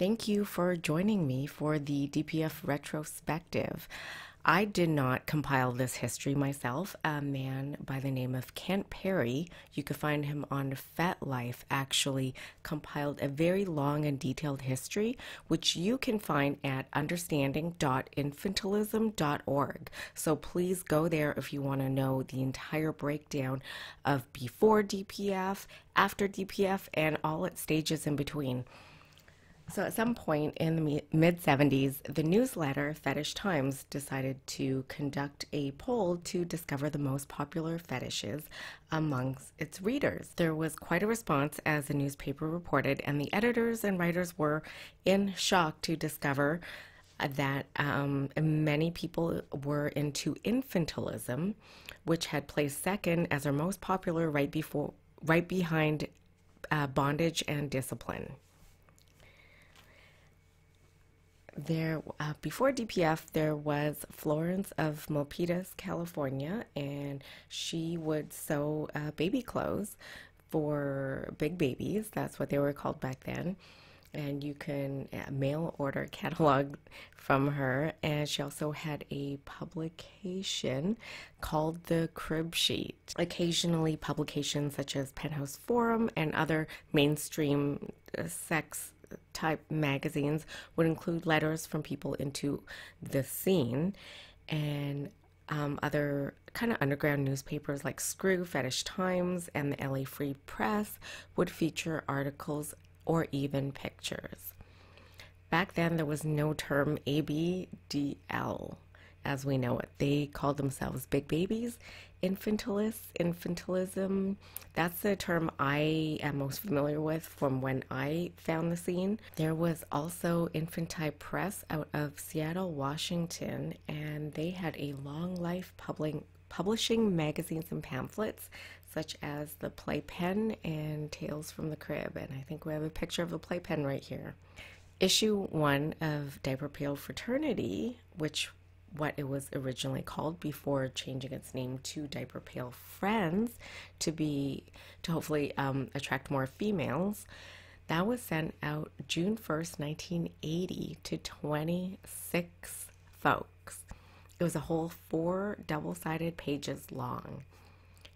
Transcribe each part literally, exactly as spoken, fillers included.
Thank you for joining me for the D P F retrospective. I did not compile this history myself. A man by the name of Kent Perry, you can find him on FetLife, actually compiled a very long and detailed history, which you can find at understanding dot infantilism dot org. So please go there if you want to know the entire breakdown of before D P F, after D P F, and all its stages in between. So at some point in the mid seventies, the newsletter Fetish Times decided to conduct a poll to discover the most popular fetishes amongst its readers. There was quite a response, as the newspaper reported, and the editors and writers were in shock to discover that um, many people were into infantilism, which had placed second as our most popular, right before, right behind uh, bondage and discipline. There, uh, before D P F, there was Florence of Milpitas, California, and she would sew uh, baby clothes for big babies. That's what they were called back then. And you can uh, mail order catalog from her. And she also had a publication called The Crib Sheet. Occasionally, publications such as Penthouse Forum and other mainstream uh, sex type magazines would include letters from people into the scene, and um, other kind of underground newspapers like Screw, Fetish Times, and the L A Free Press would feature articles or even pictures. Back then, there was no term A B D L as we know it. They called themselves big babies, infantilists, infantilism. That's the term I am most familiar with from when I found the scene. There was also Infanti Press out of Seattle, Washington, and they had a long life public publishing magazines and pamphlets such as The Playpen and Tales from the Crib. And I think we have a picture of The Playpen right here. Issue one of Diaper Pail Fraternity, which what it was originally called before changing its name to Diaper Pail Friends to be to hopefully um, attract more females. That was sent out June first nineteen eighty to twenty-six folks. It was a whole four double-sided pages long.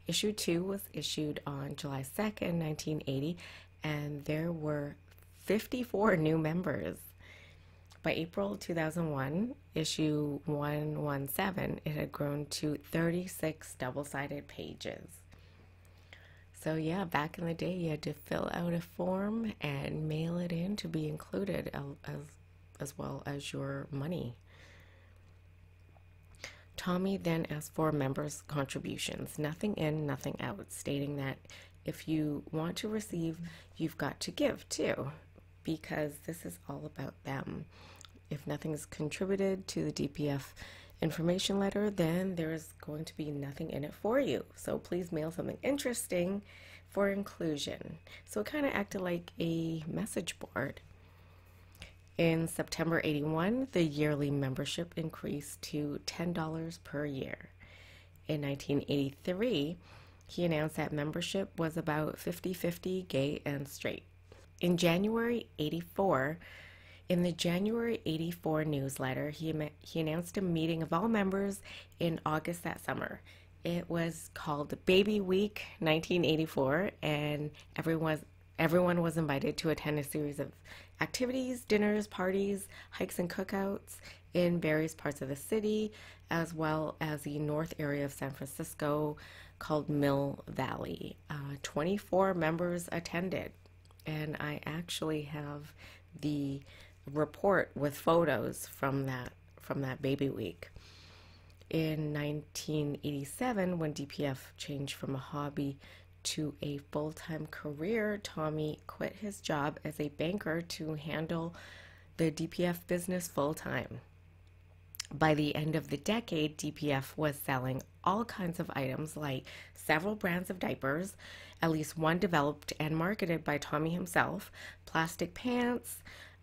Issue two was issued on July second nineteen eighty, and there were fifty-four new members. By April two thousand one, issue one seventeen, it had grown to thirty-six double-sided pages. So yeah, back in the day, you had to fill out a form and mail it in to be included, as, as well as your money. Tommy then asked for members' contributions, nothing in, nothing out, stating that if you want to receive, you've got to give too, because this is all about them. If nothing is contributed to the D P F information letter, then there is going to be nothing in it for you. So please mail something interesting for inclusion. So it kind of acted like a message board. In September eighty-one, the yearly membership increased to ten dollars per year. In nineteen eighty-three, he announced that membership was about fifty fifty gay and straight. In January eighty-four, in the January eighty-four newsletter, he, he announced a meeting of all members in August that summer. It was called Baby Week nineteen eighty-four, and everyone was, everyone was invited to attend a series of activities, dinners, parties, hikes, and cookouts in various parts of the city, as well as the north area of San Francisco called Mill Valley. Uh, twenty-four members attended. And I actually have the report with photos from that from that baby week. In nineteen eighty-seven, when D P F changed from a hobby to a full-time career, Tommy quit his job as a banker to handle the D P F business full-time. By the end of the decade, D P F was selling all kinds of items like several brands of diapers, at least one developed and marketed by Tommy himself, plastic pants,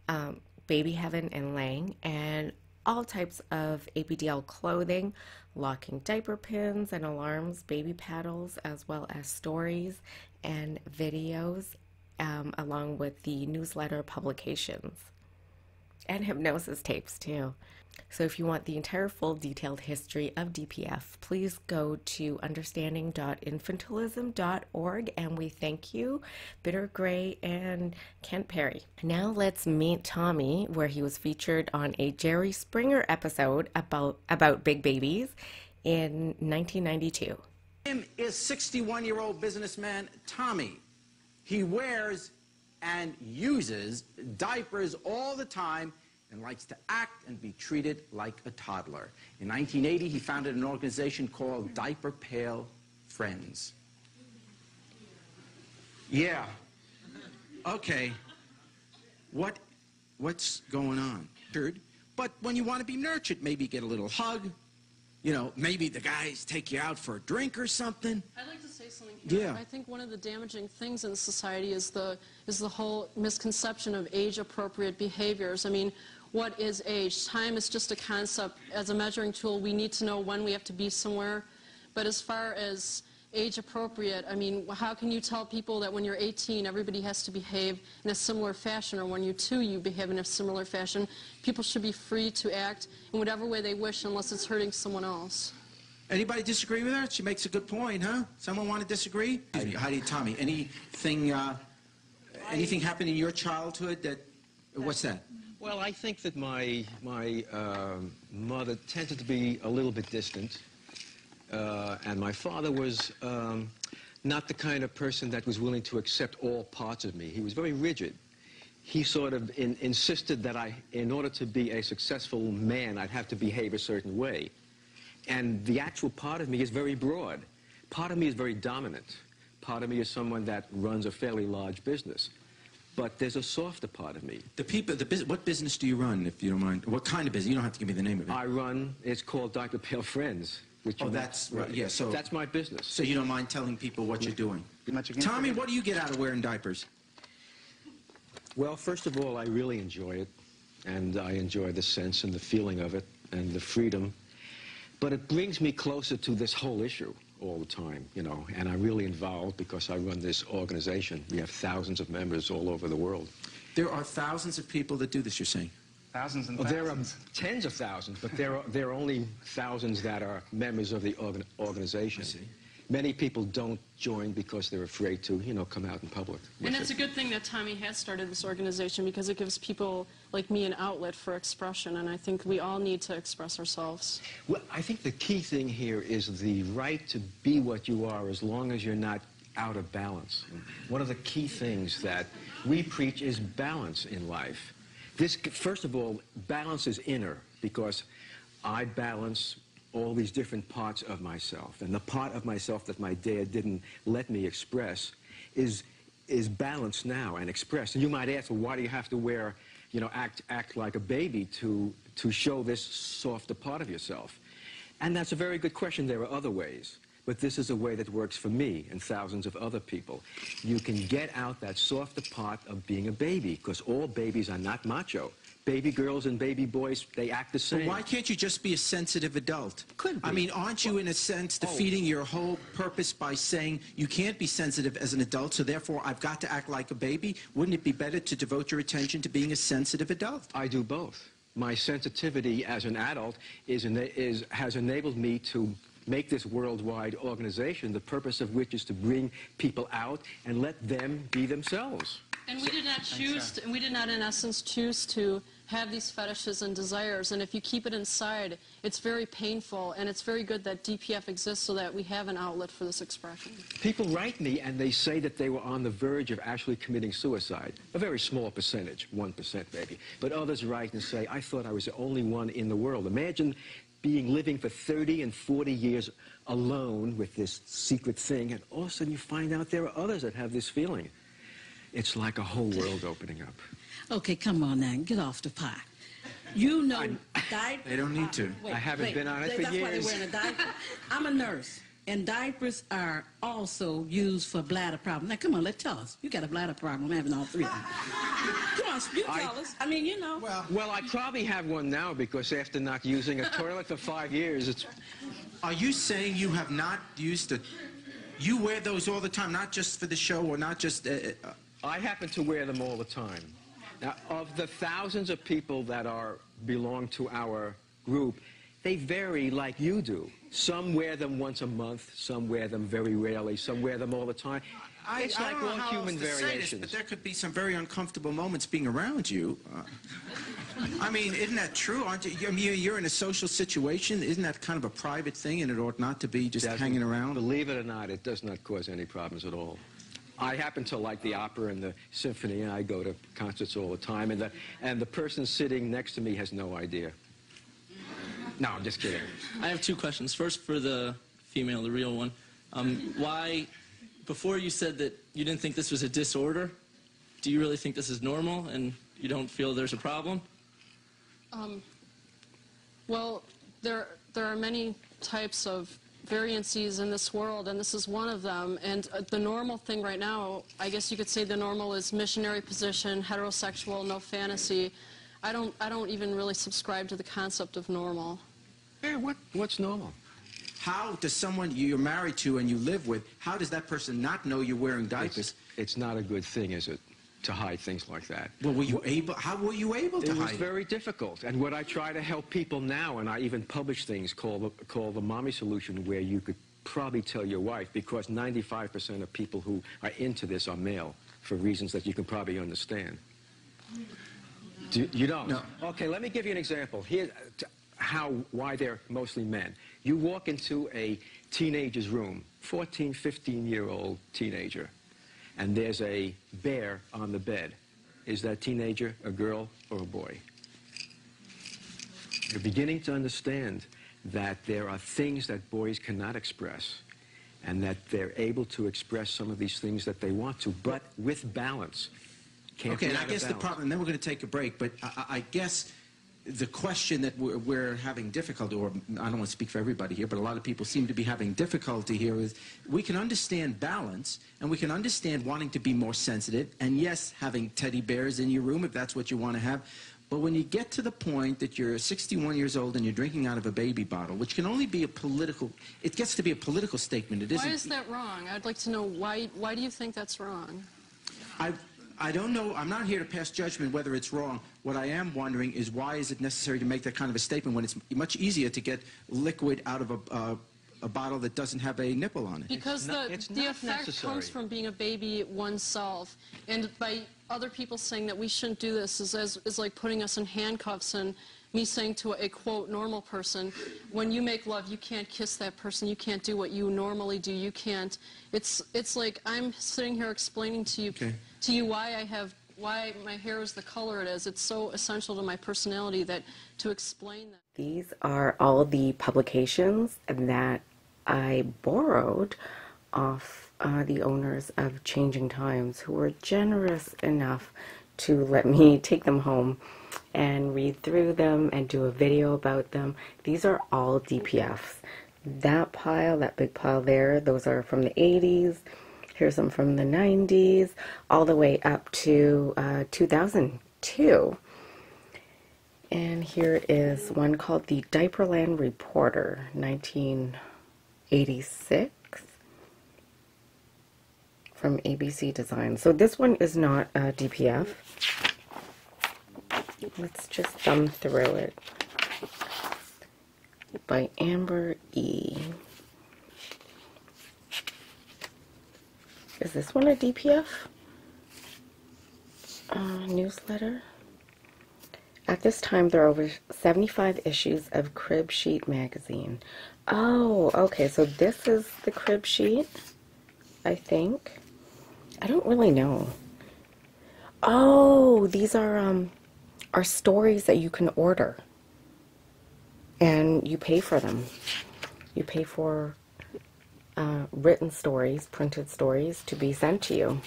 um, Baby Heaven and Lang, and all types of A B D L clothing, locking diaper pins and alarms, baby paddles, as well as stories and videos, um, along with the newsletter publications. and hypnosis tapes too. So if you want the entire full detailed history of D P F, please go to understanding dot infantilism dot org, and we thank you, Bitter Gray and Kent Perry. Now let's meet Tommy, where he was featured on a Jerry Springer episode about, about big babies in nineteen ninety-two. Him is sixty-one-year-old businessman Tommy. He wears and uses diapers all the time and likes to act and be treated like a toddler. In nineteen eighty, he founded an organization called Diaper Pail Friends. Yeah. Okay. What, what's going on? But when you want to be nurtured, maybe get a little hug. You know, maybe the guys take you out for a drink or something. I'd like to say something here. Yeah. I think one of the damaging things in society is the, is the whole misconception of age-appropriate behaviors. I mean, what is age? Time is just a concept. As a measuring tool, we need to know when we have to be somewhere. But as far as age-appropriate, I mean, how can you tell people that when you're eighteen, everybody has to behave in a similar fashion, or when you're two, you behave in a similar fashion? People should be free to act in whatever way they wish, unless it's hurting someone else. Anybody disagree with her? She makes a good point, huh? Someone want to disagree? Heidi, Tommy, anything, uh, anything happened in your childhood that, what's that? Well, I think that my, my uh, mother tended to be a little bit distant. Uh, and my father was um, not the kind of person that was willing to accept all parts of me. He was very rigid. He sort of in, insisted that I, in order to be a successful man, I'd have to behave a certain way. And the actual part of me is very broad. Part of me is very dominant. Part of me is someone that runs a fairly large business. But there's a softer part of me. The people, the business, what business do you run, if you don't mind? What kind of business? You don't have to give me the name of it. I run, it's called Diaper Pail Friends. Which oh, that's right. Yeah, so that's my business. So you don't mind telling people what you're doing. Tommy, what do you get out of wearing diapers? Well, first of all, I really enjoy it, and I enjoy the sense and the feeling of it and the freedom. But it brings me closer to this whole issue all the time, you know. And I'm really involved because I run this organization. We have thousands of members all over the world. There are thousands of people that do this. You're saying. Thousands and thousands. Well, there are tens of thousands, but there are, there are only thousands that are members of the organ organization. I see. Many people don't join because they're afraid to, you know, come out in public. And it's it. a good thing that Tommy has started this organization, because it gives people like me an outlet for expression, and I think we all need to express ourselves. Well, I think the key thing here is the right to be what you are, as long as you're not out of balance. One of the key things that we preach is balance in life. This, first of all, balance is inner, because I balance all these different parts of myself. And the part of myself that my dad didn't let me express is, is balanced now and expressed. And you might ask, well, why do you have to wear, you know, act, act like a baby to, to show this softer part of yourself? And that's a very good question. There are other ways. But this is a way that works for me and thousands of other people. You can get out that softer part of being a baby, because all babies are not macho. Baby girls and baby boys, they act the same. But why can't you just be a sensitive adult? Could be. I mean, aren't you, in a sense, defeating oh. your whole purpose by saying you can't be sensitive as an adult, so therefore I've got to act like a baby? Wouldn't it be better to devote your attention to being a sensitive adult? I do both. My sensitivity as an adult is, is, has enabled me to make this worldwide organization, the purpose of which is to bring people out and let them be themselves. And we did not choose, to, and we did not in essence choose to have these fetishes and desires, and if you keep it inside, it's very painful, and it's very good that D P F exists so that we have an outlet for this expression. People write me and they say that they were on the verge of actually committing suicide. A very small percentage, one percent maybe, but others write and say, I thought I was the only one in the world. Imagine being living for thirty and forty years alone with this secret thing, and all of a sudden you find out there are others that have this feeling. It's like a whole world opening up. Okay, come on now, get off the pie. You know, diapers... They don't need to. Uh, wait, I haven't wait, been on it for that's years. That's why they're wearing a diaper. I'm a nurse, and diapers are also used for bladder problems. Now, come on, let's tell us. You got a bladder problem. I'm having all three of them. Come on, you tell us. I mean, you know. Well, well, I probably have one now, because after not using a toilet for five years, it's... Are you saying you have not used a... You wear those all the time, not just for the show or not just... Uh, uh, I happen to wear them all the time. Now, of the thousands of people that are belong to our group, they vary like you do. Some wear them once a month, some wear them very rarely, some wear them all the time. I, it's I like don't all know how human else to variations. Say this, but there could be some very uncomfortable moments being around you. Uh, I mean, isn't that true? Aren't you? I mean, you're in a social situation. Isn't that kind of a private thing, and it ought not to be just Doesn't, hanging around? Believe it or not, it does not cause any problems at all. I happen to like the opera and the symphony, and I go to concerts all the time, and the, and the person sitting next to me has no idea. No, I'm just kidding. I have two questions. First, for the female, the real one. Um, why, before you said that you didn't think this was a disorder, do you really think this is normal, and you don't feel there's a problem? Um, well, there, there are many types of variancies in this world, and this is one of them. And uh, the normal thing right now, I guess you could say the normal is missionary position, heterosexual, no fantasy. I don't, I don't even really subscribe to the concept of normal. Yeah, what, what's normal? How does someone you're married to and you live with, how does that person not know you're wearing diapers? It's, it's not a good thing, is it, to hide things like that? Well, were you able, how were you able to hide it? It was very difficult. And what I try to help people now, and I even publish things called the, called the Mommy Solution, where you could probably tell your wife, because ninety-five percent of people who are into this are male, for reasons that you can probably understand. Do, you don't? No. Okay, let me give you an example. Here, how, why they're mostly men. You walk into a teenager's room, fourteen, fifteen-year-old teenager, and there's a bear on the bed. Is that teenager a girl or a boy? You're beginning to understand that there are things that boys cannot express, and that they're able to express some of these things that they want to, but with balance. Can't okay, and I guess balance. The problem, and then we're going to take a break, but I, I guess the question that we're, we're having difficulty, or I don't want to speak for everybody here, but a lot of people seem to be having difficulty here, is we can understand balance, and we can understand wanting to be more sensitive, and yes, having teddy bears in your room if that's what you want to have, but when you get to the point that you're sixty-one years old and you're drinking out of a baby bottle, which can only be a political, it gets to be a political statement. It isn't, why is that wrong? I'd like to know, why, why do you think that's wrong? I. I don't know. I'm not here to pass judgment whether it's wrong. What I am wondering is, why is it necessary to make that kind of a statement when it's much easier to get liquid out of a, uh, a bottle that doesn't have a nipple on it? Because it's the, not, it's the effect necessary. Comes from being a baby oneself. And by other people saying that we shouldn't do this is, as, is like putting us in handcuffs, and me saying to a, a, quote, normal person, when you make love, you can't kiss that person, you can't do what you normally do, you can't. It's, it's like I'm sitting here explaining to you. Okay. To you, why I have, why my hair is the color it is. It's so essential to my personality that to explain that. These are all the publications that I borrowed off uh, the owners of Changing Times, who were generous enough to let me take them home and read through them and do a video about them. These are all D P Fs. That pile, that big pile there, those are from the eighties. Here's some from the nineties, all the way up to uh, two thousand two. And here is one called the Diaperland Reporter, nineteen eighty-six, from A B C Design. So this one is not a D P F. Let's just thumb through it. By Amber E. Is this one a D P F uh, newsletter? At this time, there are over seventy-five issues of Crib Sheet magazine. Oh, okay, so this is the Crib Sheet, I think. I don't really know. Oh, these are, um, are stories that you can order. And you pay for them. You pay for Uh, written stories, printed stories, to be sent to you.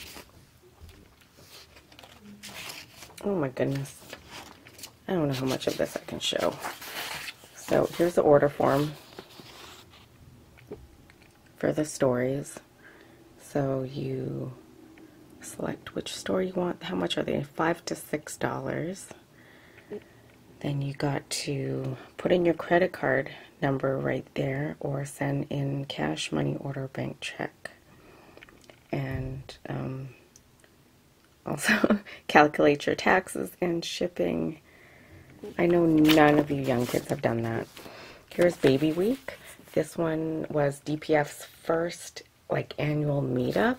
Oh my goodness. I don't know how much of this I can show. So here's the order form for the stories. So you select which story you want. How much are they? Five to six dollars. Then you got to put in your credit card number right there, or send in cash, money order, bank check. And um, Also, calculate your taxes and shipping. I know none of you young kids have done that. Here's Baby Week. This one was D P F's first, like, annual meetup.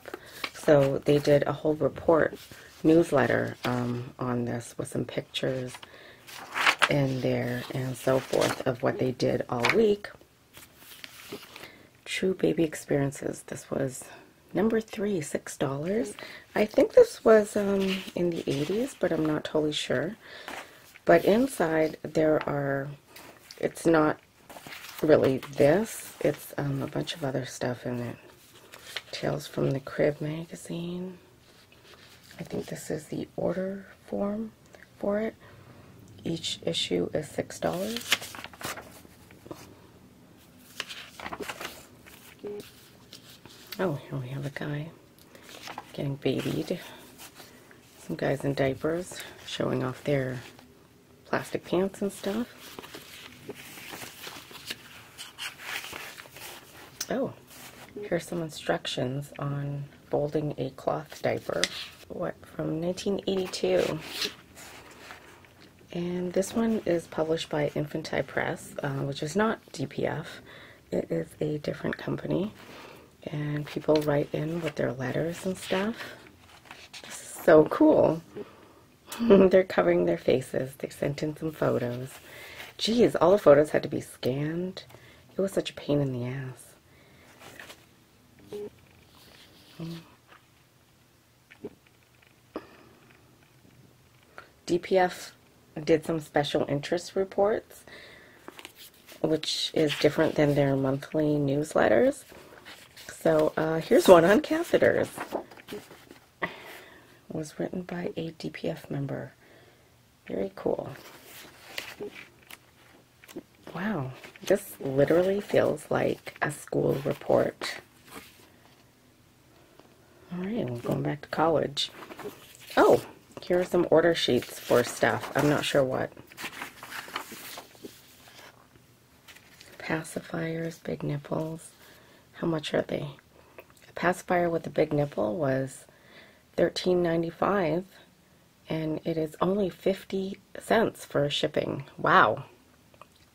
So they did a whole report newsletter um, on this with some pictures in there and so forth of what they did all week. True baby experiences. This was number three, six dollars. I think this was um, in the eighties, but I'm not totally sure. But inside there are, it's not really this, it's um, a bunch of other stuff in it. Tales from the Crib magazine. I think this is the order form for it. Each issue is six dollars. Oh, here we have a guy getting babied. Some guys in diapers showing off their plastic pants and stuff. Oh, here's some instructions on folding a cloth diaper. What, from nineteen eighty-two. And this one is published by Infanti Press, uh, which is not D P F. It is a different company. And people write in with their letters and stuff. This is so cool. They're covering their faces. They sent in some photos. Geez, all the photos had to be scanned. It was such a pain in the ass. Mm. D P F did some special interest reports, which is different than their monthly newsletters. So uh, here's one on catheters. It was written by a D P F member. Very cool. Wow, this literally feels like a school report. Alright, we're going back to college. Oh, here are some order sheets for stuff. I'm not sure what. Pacifiers, big nipples. How much are they? A pacifier with a big nipple was thirteen ninety-five, and it is only fifty cents for shipping. Wow,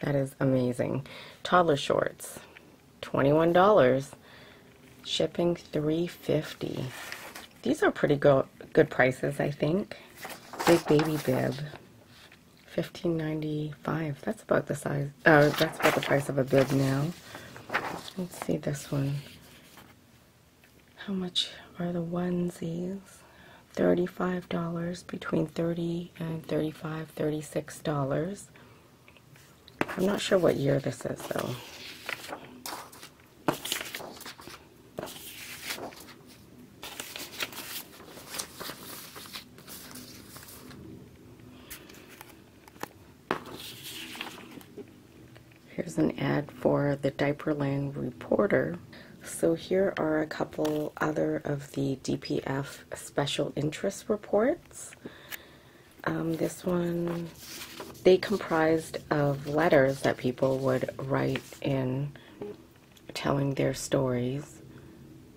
that is amazing. Toddler shorts, twenty-one dollars, shipping three fifty. These are pretty go good prices, I think. Big baby bib, fifteen ninety-five. That's about the size. Uh, that's about the price of a bib now. Let's see this one. How much are the onesies? thirty-five dollars, between thirty and thirty-five dollars, thirty-six dollars. I'm not sure what year this is though. Here's an ad for the Diaperland Reporter. So here are a couple other of the D P F special interest reports. Um, this one, they comprised of letters that people would write in telling their stories.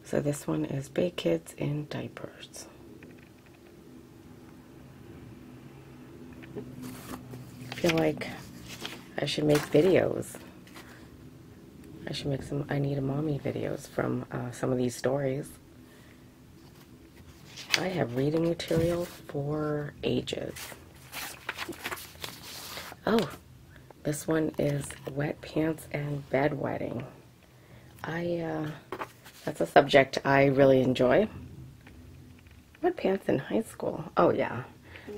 So this one is Big Kids in Diapers. I feel like I should make videos. I should make some I Need a Mommy videos from uh, some of these stories. I have reading material for ages. Oh, this one is Wet Pants and Bedwetting. I, uh, that's a subject I really enjoy. Wet pants in high school. Oh yeah.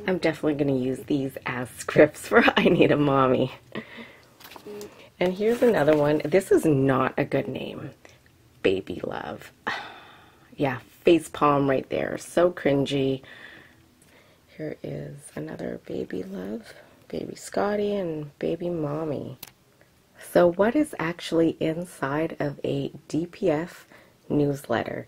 I'm definitely going to use these as scripts for I Need a Mommy. And here's another one. This is not a good name. Baby Love. Yeah, face palm right there. So cringy. Here is another Baby Love. Baby Scotty and Baby Mommy. So what is actually inside of a D P F newsletter?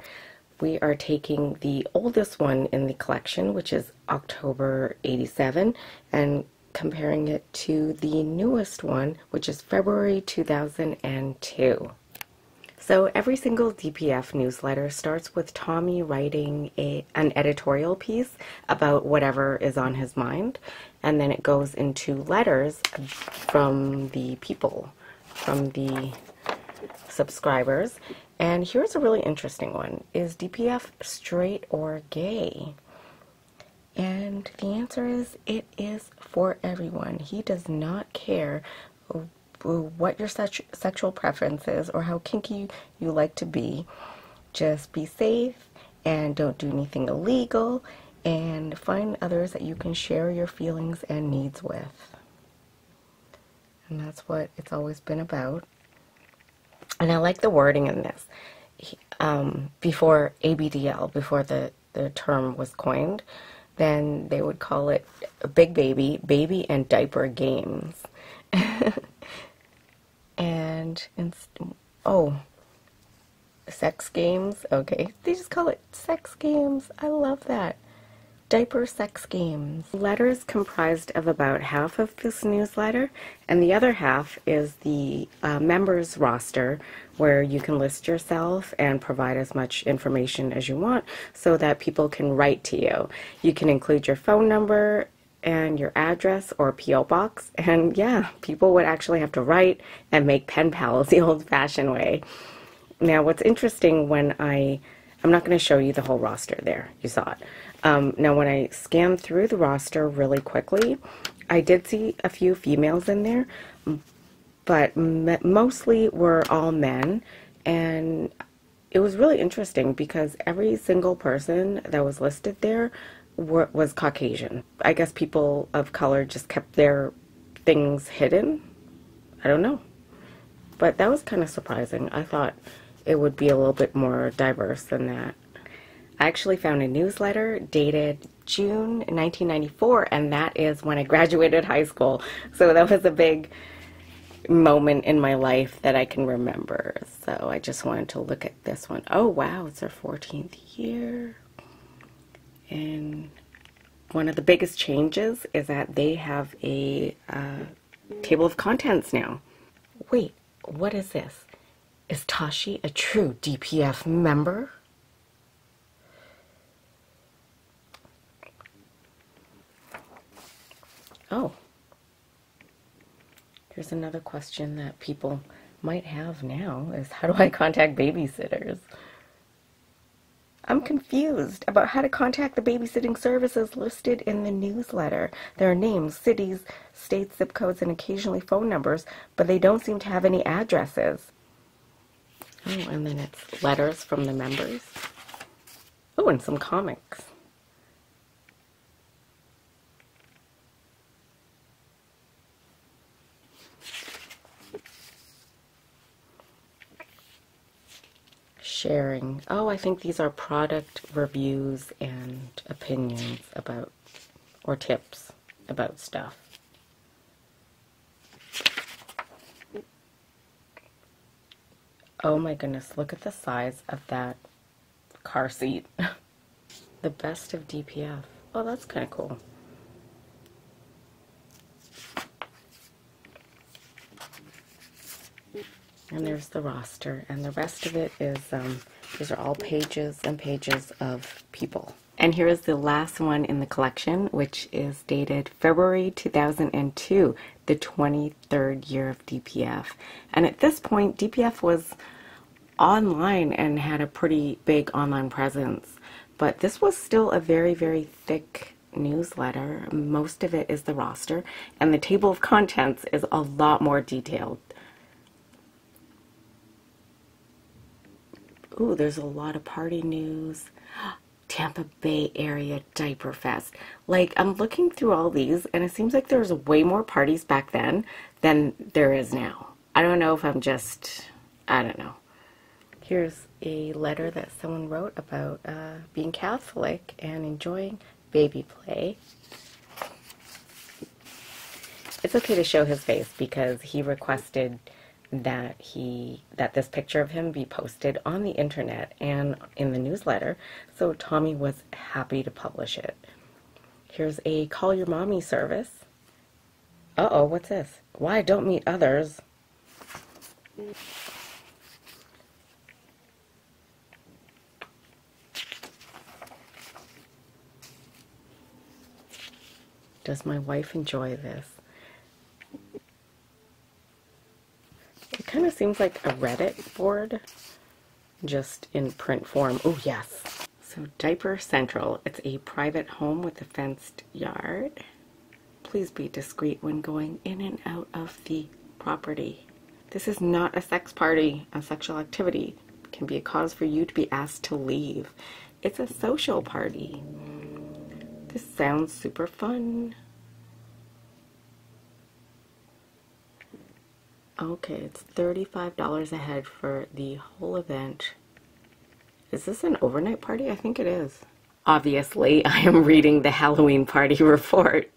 We are taking the oldest one in the collection, which is October eighty-seven, and comparing it to the newest one, which is February two thousand two. So every single D P F newsletter starts with Tommy writing a, an editorial piece about whatever is on his mind, and then it goes into letters from the people, from the subscribers. And here's a really interesting one. Is D P F straight or gay? And the answer is, it is for everyone. He does not care what your sex sexual preference is or how kinky you like to be. Just be safe and don't do anything illegal, and find others that you can share your feelings and needs with. And that's what it's always been about. And I like the wording in this. Um, before A B D L, before the, the term was coined, then they would call it Big Baby, Baby and Diaper Games. and, inst oh, sex games, okay. They just call it sex games. I love that. Diaper sex games. Letters comprised of about half of this newsletter, and the other half is the uh, members roster, where you can list yourself and provide as much information as you want so that people can write to you. You can include your phone number and your address or P O box, and yeah, people would actually have to write and make pen pals the old-fashioned way. Now, what's interesting, when I I'm not going to show you the whole roster there. You saw it. Um, now, when I scanned through the roster really quickly, I did see a few females in there, but m mostly were all men. And it was really interesting because every single person that was listed there were, was Caucasian. I guess people of color just kept their things hidden. I don't know. But that was kind of surprising. I thought it would be a little bit more diverse than that. I actually found a newsletter dated June nineteen ninety-four, and that is when I graduated high school. So that was a big moment in my life that I can remember. So I just wanted to look at this one. Oh wow, it's our fourteenth year. And one of the biggest changes is that they have a uh, table of contents now. Wait, what is this? Is Tashi a true D P F member? Oh. Here's another question that people might have now, is how do I contact babysitters? I'm confused about how to contact the babysitting services listed in the newsletter. There are names, cities, states, zip codes, and occasionally phone numbers, but they don't seem to have any addresses. Oh, and then it's letters from the members. Oh, and some comics. Sharing. Oh, I think these are product reviews and opinions about, or tips about stuff. Oh my goodness, look at the size of that car seat. The best of D P F. Oh, that's kind of cool. And there's the roster, and the rest of it is, um, these are all pages and pages of people. And here is the last one in the collection, which is dated February two thousand two, the twenty-third year of D P F. And at this point, D P F was online and had a pretty big online presence. But this was still a very, very thick newsletter. Most of it is the roster, and the table of contents is a lot more detailed. Ooh, there's a lot of party news. Tampa Bay Area Diaper Fest. Like, I'm looking through all these, and it seems like there's way more parties back then than there is now. I don't know if I'm just, I don't know. Here's a letter that someone wrote about uh, being Catholic and enjoying baby play. It's okay to show his face because he requested that he that this picture of him be posted on the internet and in the newsletter, so Tommy was happy to publish it. Here's a call your mommy service. Uh-oh, what's this? Why don't meet others? Does my wife enjoy this? It kind of seems like a Reddit board, just in print form. Oh, yes. So, Diaper Central. It's a private home with a fenced yard. Please be discreet when going in and out of the property. This is not a sex party. A sexual activity can be a cause for you to be asked to leave. It's a social party. This sounds super fun. Okay, it's thirty-five dollars a head for the whole event. Is this an overnight party? I think it is. Obviously, I am reading the Halloween party report.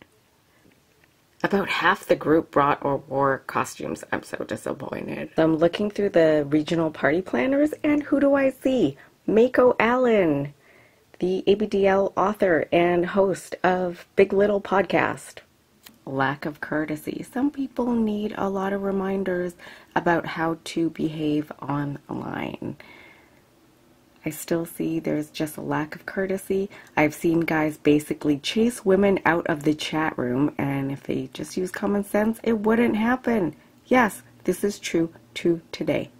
About half the group brought or wore costumes. I'm so disappointed. I'm looking through the regional party planners, and who do I see? Mako Allen, the A B D L author and host of Big Little Podcast. Lack of courtesy. Some people need a lot of reminders about how to behave online. I still see there's just a lack of courtesy. I've seen guys basically chase women out of the chat room, and if they just use common sense, it wouldn't happen. Yes, this is true to today.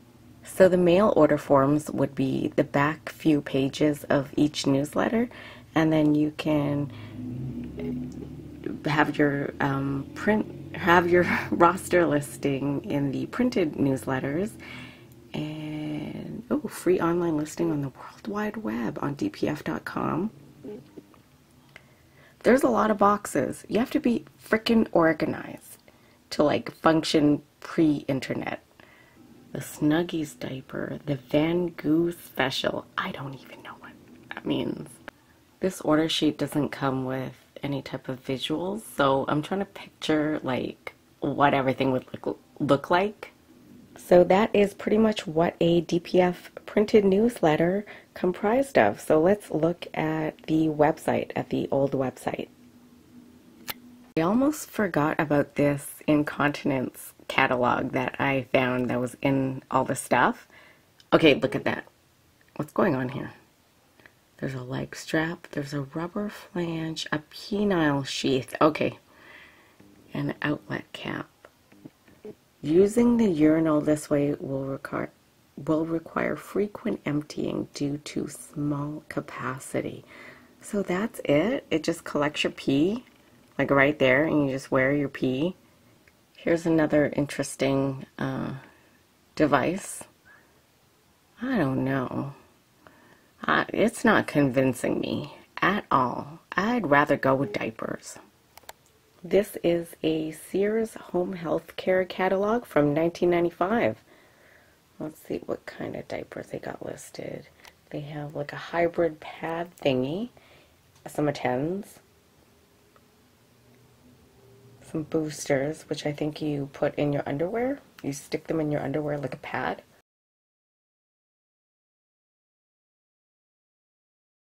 So the mail order forms would be the back few pages of each newsletter, and then you can have your um, print, have your roster listing in the printed newsletters, and oh, free online listing on the World Wide Web on d p f dot com. There's a lot of boxes. You have to be frickin' organized to like function pre-internet. The Snuggies diaper, the Van Gogh special. I don't even know what that means. This order sheet doesn't come with any type of visuals, so I'm trying to picture like what everything would look, look like. So that is pretty much what a D P F printed newsletter comprised of. So let's look at the website, at the old website. I almost forgot about this incontinence catalog that I found that was in all the stuff. Okay, look at that. What's going on here? There's a leg strap, there's a rubber flange, a penile sheath, okay, and an outlet cap. Using the urinal this way will require, will require frequent emptying due to small capacity. So that's it. It just collects your pee, like right there, and you just wear your pee. Here's another interesting uh, device. I don't know. Uh, it's not convincing me at all. I'd rather go with diapers. This is a Sears Home Health Care catalog from nineteen ninety-five. Let's see what kind of diapers they got listed. They have like a hybrid pad thingy, some attends, some boosters, which I think you put in your underwear. You stick them in your underwear like a pad.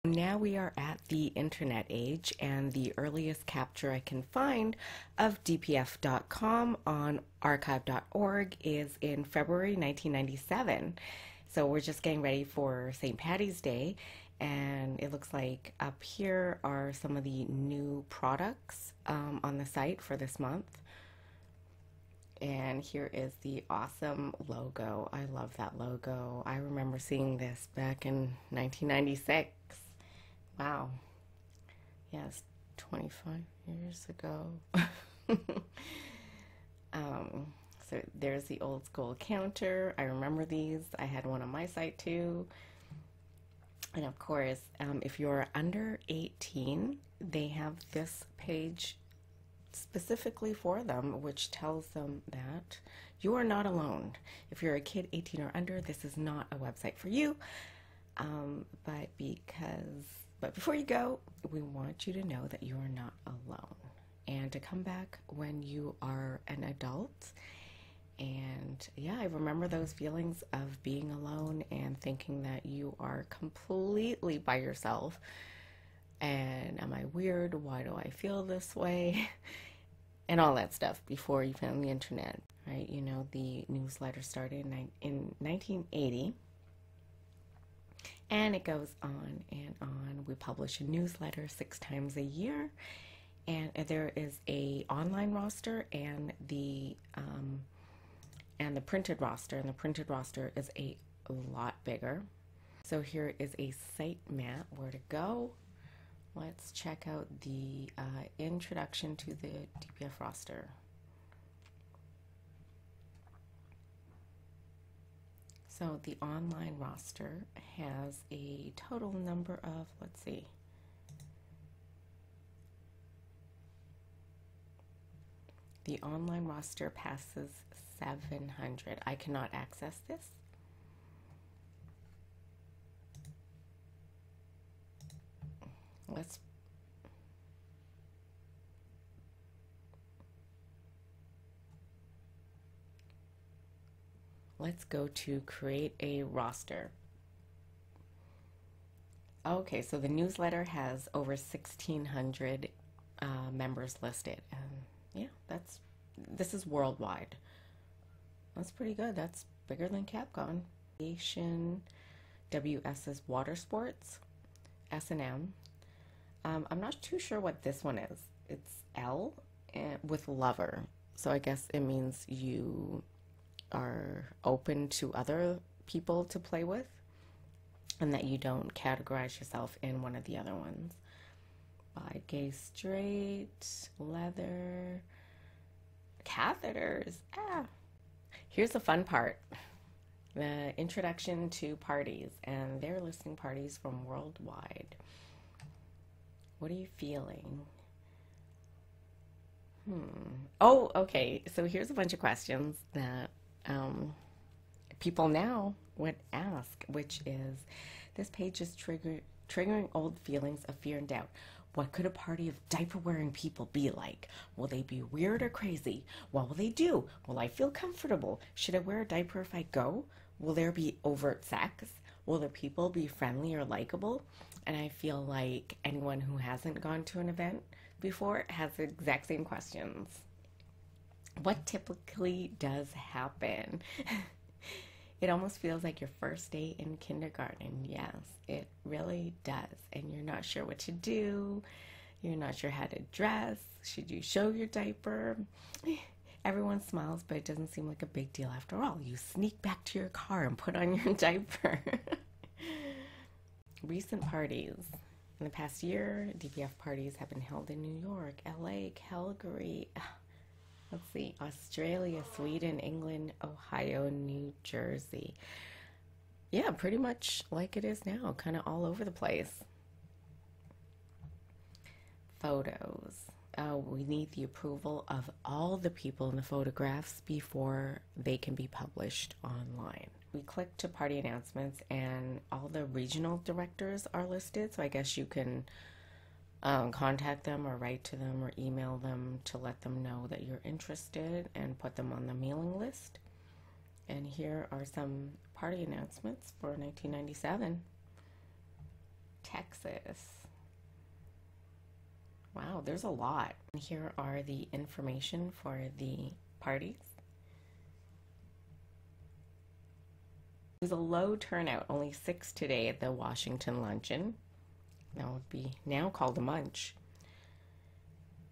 Now we are at the internet age, and the earliest capture I can find of d p f dot com on archive dot org is in February nineteen ninety-seven. So we're just getting ready for Saint Patty's Day, and it looks like up here are some of the new products um, on the site for this month. And here is the awesome logo. I love that logo. I remember seeing this back in nineteen ninety-six. Wow. Yes, twenty-five years ago. um, so there's the old school counter. I remember these. I had one on my site too. And of course, um, if you're under eighteen, they have this page specifically for them, which tells them that you are not alone. If you're a kid eighteen or under, this is not a website for you. Um, but because, but before you go, we want you to know that you are not alone, and to come back when you are an adult. And yeah, I remember those feelings of being alone and thinking that you are completely by yourself. And am I weird? Why do I feel this way? And all that stuff before you found the internet, right? You know, the newsletter started in, in nineteen eighty, and it goes on and on. We publish a newsletter six times a year, and there is a online roster and the um, and the printed roster, and the printed roster is a lot bigger. So here is a site map where to go. Let's check out the uh, introduction to the D P F roster. So the online roster has a total number of, let's see, the online roster passes seven hundred. I cannot access this. Let's Let's go to create a roster. Okay, so the newsletter has over sixteen hundred uh, members listed. Um, yeah, that's this is worldwide. That's pretty good. That's bigger than Capcom. Nation, W S's water sports, S and M. Um, I'm not too sure what this one is. It's L and, with lover. So I guess it means you are open to other people to play with and that you don't categorize yourself in one of the other ones. Bi, gay, straight, leather, catheters. Ah, here's the fun part, the introduction to parties, and they're listing parties from worldwide. What are you feeling? Hmm. Oh, okay. So here's a bunch of questions that um, people now would ask, which is, this page is trigger, triggering old feelings of fear and doubt. What could a party of diaper-wearing people be like? Will they be weird or crazy? What will they do? Will I feel comfortable? Should I wear a diaper if I go? Will there be overt sex? Will the people be friendly or likable? And I feel like anyone who hasn't gone to an event before has the exact same questions. What typically does happen? It almost feels like your first day in kindergarten. Yes, it really does. And you're not sure what to do. You're not sure how to dress. Should you show your diaper? Everyone smiles, but it doesn't seem like a big deal after all. You sneak back to your car and put on your diaper. Recent parties. In the past year, D P F parties have been held in New York, L A, Calgary, let's see, Australia, Sweden, England, Ohio, New Jersey. Yeah, pretty much like it is now, kind of all over the place. Photos. Uh, we need the approval of all the people in the photographs before they can be published online. We click to party announcements and all the regional directors are listed. So I guess you can um, contact them or write to them or email them to let them know that you're interested and put them on the mailing list. And here are some party announcements for nineteen ninety-seven. Texas. Wow, there's a lot. Here are the information for the parties. It was a low turnout, only six today at the Washington Luncheon. That would be now called a munch.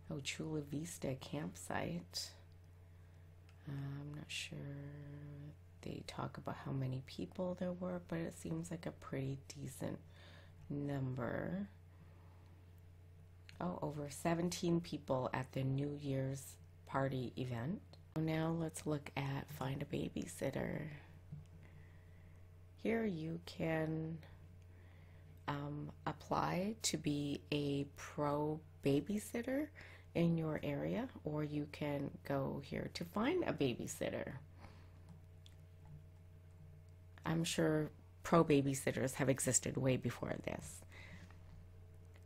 Oh, Chula Vista campsite. Uh, I'm not sure they talk about how many people there were, but it seems like a pretty decent number. Oh, over seventeen people at the New Year's party event. Now let's look at find a babysitter. Here you can um, apply to be a pro babysitter in your area, or you can go here to find a babysitter. I'm sure pro babysitters have existed way before this.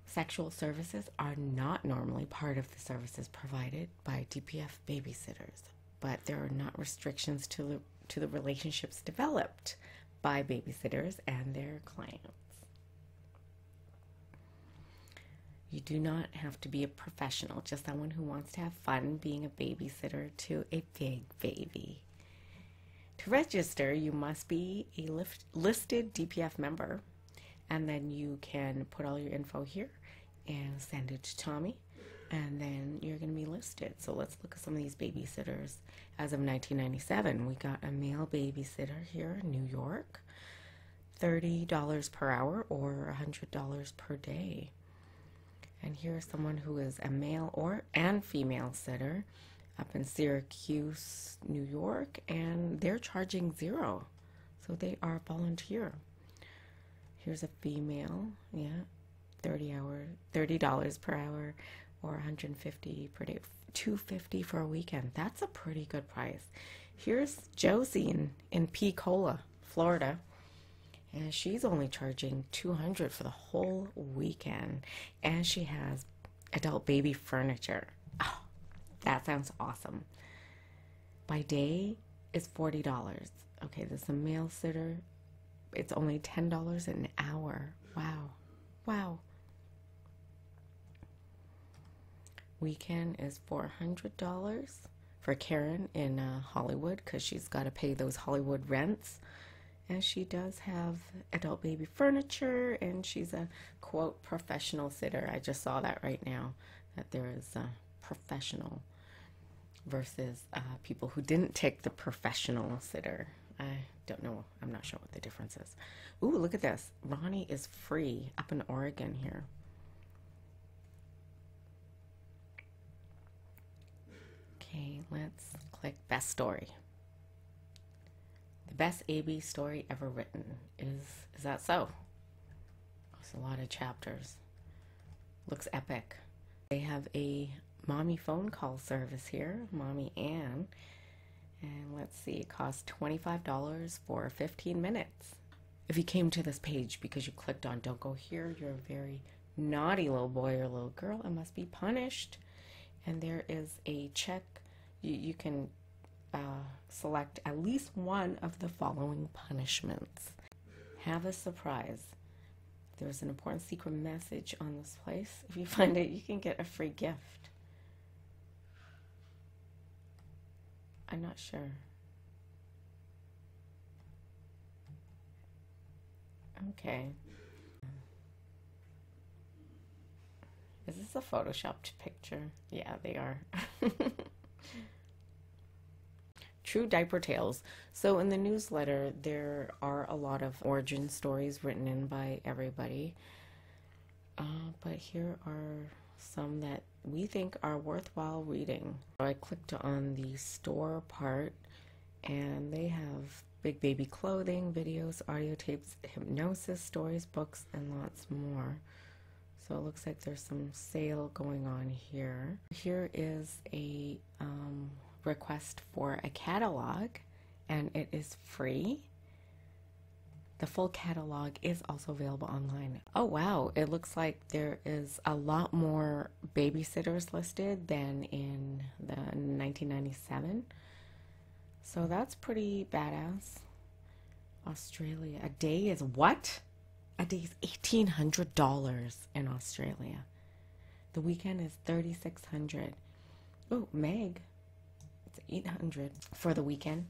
Sexual services are not normally part of the services provided by D P F babysitters, but there are not restrictions to the, to the relationships developed by babysitters and their clients. You do not have to be a professional, just someone who wants to have fun being a babysitter to a big baby. To register, you must be a lift, listed D P F member, and then you can put all your info here and send it to Tommy, and then you're going to be listed. So let's look at some of these babysitters. As of nineteen ninety-seven, we got a male babysitter here in New York, thirty dollars per hour or one hundred dollars per day. And here's someone who is a male or and female sitter up in Syracuse, New York, and they're charging zero. So they are volunteer. Here's a female, yeah, thirty hour, thirty dollars per hour or one hundred fifty dollars per day, two hundred fifty dollars for a weekend. That's a pretty good price. Here's Josie in, in Pensacola, Florida. And she's only charging two hundred dollars for the whole weekend. And she has adult baby furniture. Oh, that sounds awesome. By day is forty dollars. Okay, this is a male sitter. It's only ten dollars an hour. Wow. Wow. Weekend is four hundred dollars for Karen in uh, Hollywood, because she's got to pay those Hollywood rents. And she does have adult baby furniture, and she's a, quote, professional sitter. I just saw that right now, that there is a professional versus uh, people who didn't take the professional sitter. I don't know. I'm not sure what the difference is. Ooh, look at this. Ronnie is free up in Oregon here. Okay, let's click best story. Best A B story ever written. Is is that so? It's a lot of chapters. Looks epic. They have a mommy phone call service here, Mommy Ann, and let's see, it costs twenty-five dollars for fifteen minutes. If you came to this page because you clicked on "Don't Go Here," you're a very naughty little boy or little girl and must be punished. And there is a check. You, you can Uh, select at least one of the following punishments. Have a surprise. There's an important secret message on this place. If you find it, you can get a free gift. I'm not sure. Okay. Is this a photoshopped picture? Yeah, they are. True diaper tales. So in the newsletter, there are a lot of origin stories written in by everybody. Uh, but here are some that we think are worthwhile reading. So I clicked on the store part, and they have big baby clothing, videos, audio tapes, hypnosis, stories, books, and lots more. So it looks like there's some sale going on here. Here is a um, request for a catalog, and it is free. The full catalog is also available online. Oh wow, it looks like there is a lot more babysitters listed than in the nineteen ninety-seven. So that's pretty badass. Australia, a day is what? A day is eighteen hundred dollars in Australia. The weekend is thirty-six hundred. Oh, Meg, eight hundred for the weekend.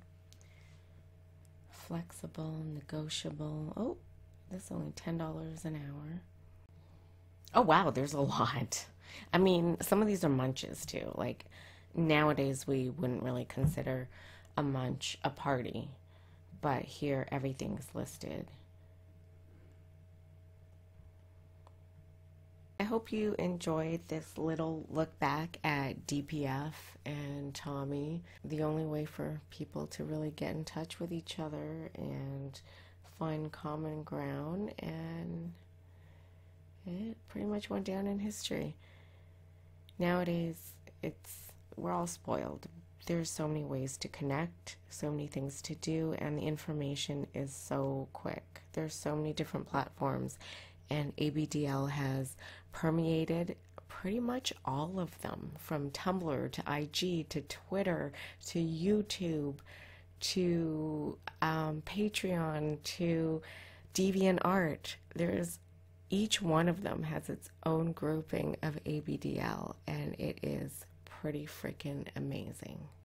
Flexible, negotiable. Oh, that's only ten dollars an hour. Oh wow, there's a lot. I mean, some of these are munches too. Like nowadays we wouldn't really consider a munch a party, but here everything's listed. I hope you enjoyed this little look back at D P F and Tommy. The only way for people to really get in touch with each other and find common ground, and it pretty much went down in history. Nowadays, it's we're all spoiled. There's so many ways to connect, so many things to do, and the information is so quick. There's so many different platforms, and A B D L has permeated pretty much all of them, from Tumblr to I G to Twitter to YouTube to um, Patreon to DeviantArt. There's each one of them has its own grouping of A B D L, and it is pretty freaking amazing.